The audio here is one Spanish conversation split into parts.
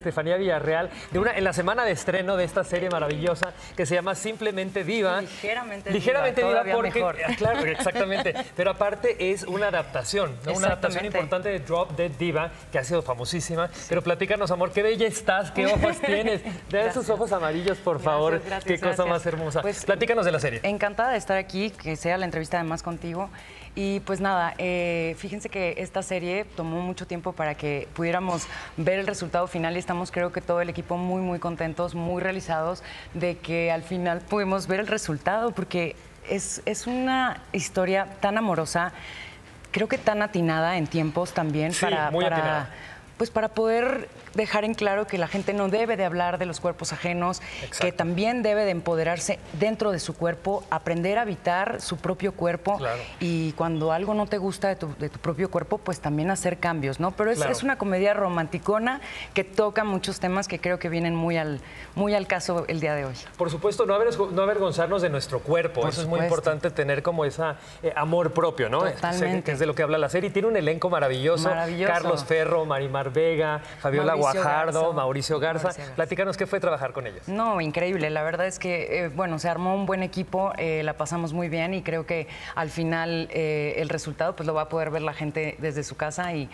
Estefanía Villarreal, en la semana de estreno de esta serie maravillosa que se llama Simplemente Diva. Ligeramente Diva porque... Mejor. Claro, exactamente. Pero aparte es una adaptación, ¿no? Una adaptación importante de Drop Dead Diva, que ha sido famosísima. Sí. Pero platícanos, amor, qué bella estás, qué ojos tienes. De esos ojos amarillos, por favor. Gracias, qué cosa más hermosa. Pues, platícanos de la serie. Encantada de estar aquí, que sea la entrevista además contigo. Y pues nada, fíjense que esta serie tomó mucho tiempo para que pudiéramos ver el resultado final y estamos, creo que todo el equipo, muy contentos, muy realizados de que al final pudimos ver el resultado, porque es una historia tan amorosa, creo que tan atinada en tiempos también, sí, para poder dejar en claro que la gente no debe de hablar de los cuerpos ajenos, que también debe de empoderarse dentro de su cuerpo, aprender a habitar su propio cuerpo y cuando algo no te gusta de tu propio cuerpo, pues también hacer cambios, ¿no? Pero es una comedia romanticona que toca muchos temas que creo que vienen muy al caso el día de hoy. Por supuesto, no avergonzarnos de nuestro cuerpo, eso es muy importante, tener como ese amor propio, ¿no? Totalmente. Que es de lo que habla la serie, tiene un elenco maravilloso, Carlos Ferro, Marimar Vega, Fabiola Guajardo, Mauricio Garza. Platícanos qué fue trabajar con ellos. No, increíble. La verdad es que, bueno, se armó un buen equipo, la pasamos muy bien y creo que al final el resultado pues lo va a poder ver la gente desde su casa y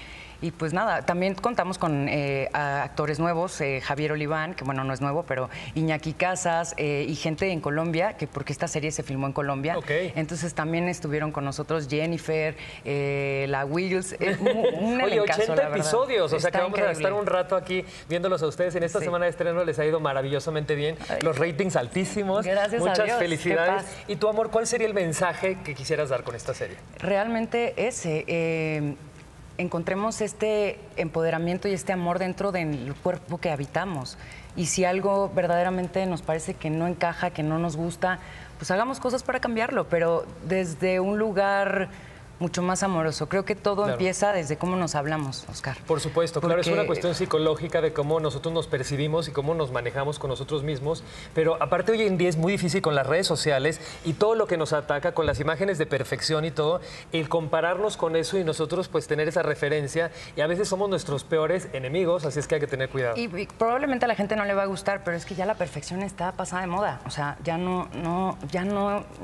pues nada, también contamos con actores nuevos, Javier Oliván, que bueno, no es nuevo, pero Iñaki Casas y gente en Colombia, porque esta serie se filmó en Colombia. Entonces también estuvieron con nosotros Jennifer, La Wills, un elencazo. Oye, 80 episodios, o sea que vamos a estar un rato aquí viéndolos a ustedes. En esta semana de estreno les ha ido maravillosamente bien. Los ratings altísimos. Gracias a Dios. Muchas felicidades. Y tu amor, ¿cuál sería el mensaje que quisieras dar con esta serie? Realmente ese... encontremos este empoderamiento y este amor dentro del cuerpo que habitamos. Y si algo verdaderamente nos parece que no encaja, que no nos gusta, pues hagamos cosas para cambiarlo, pero desde un lugar mucho más amoroso. Creo que todo empieza desde cómo nos hablamos, Oscar. Por supuesto, porque... es una cuestión psicológica de cómo nosotros nos percibimos y cómo nos manejamos con nosotros mismos, pero aparte hoy en día es muy difícil con las redes sociales y todo lo que nos ataca, con las imágenes de perfección y todo, el compararnos con eso y nosotros pues tener esa referencia, y a veces somos nuestros peores enemigos, así es que hay que tener cuidado. Y probablemente a la gente no le va a gustar, pero es que ya la perfección está pasada de moda, o sea, ya no,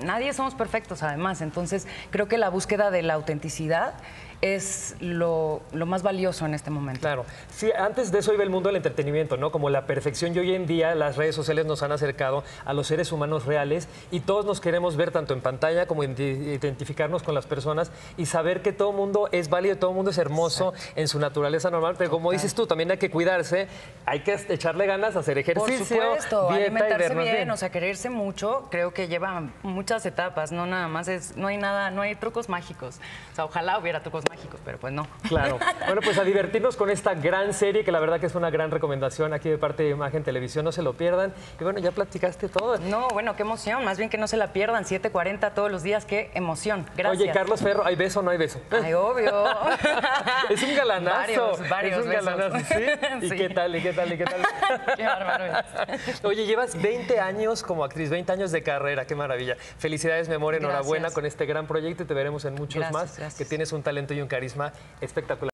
nadie somos perfectos además, entonces creo que la búsqueda de la autenticidad es lo más valioso en este momento. Claro. Sí, antes de eso iba el mundo del entretenimiento, ¿no? Como la perfección, y hoy en día las redes sociales nos han acercado a los seres humanos reales y todos nos queremos ver tanto en pantalla como identificarnos con las personas y saber que todo mundo es válido, todo mundo es hermoso en su naturaleza normal. Pero como dices tú, también hay que cuidarse, hay que echarle ganas, hacer ejercicio, por supuesto, dieta, alimentarse bien, o sea, quererse mucho, creo que lleva muchas etapas, no nada más es, no hay trucos mágicos. O sea, ojalá hubiera trucos mágicos, pero pues no. Claro. Bueno, pues a divertirnos con esta gran serie, que la verdad que es una gran recomendación aquí de parte de Imagen Televisión, no se lo pierdan. Y bueno, ya platicaste todo. No, bueno, qué emoción, más bien que no se la pierdan, 7:40 todos los días, qué emoción. Gracias. Oye, Carlos Ferro, ¿hay beso o no hay beso? Ay, obvio. Es un galanazo. Varios es un galanazo, ¿sí? ¿Y qué tal, y qué tal? Qué bárbaro. Oye, llevas 20 años como actriz, 20 años de carrera, qué maravilla. Felicidades, mi amor, enhorabuena con este gran proyecto y te veremos en muchos más, que tienes un talento y un carisma espectacular.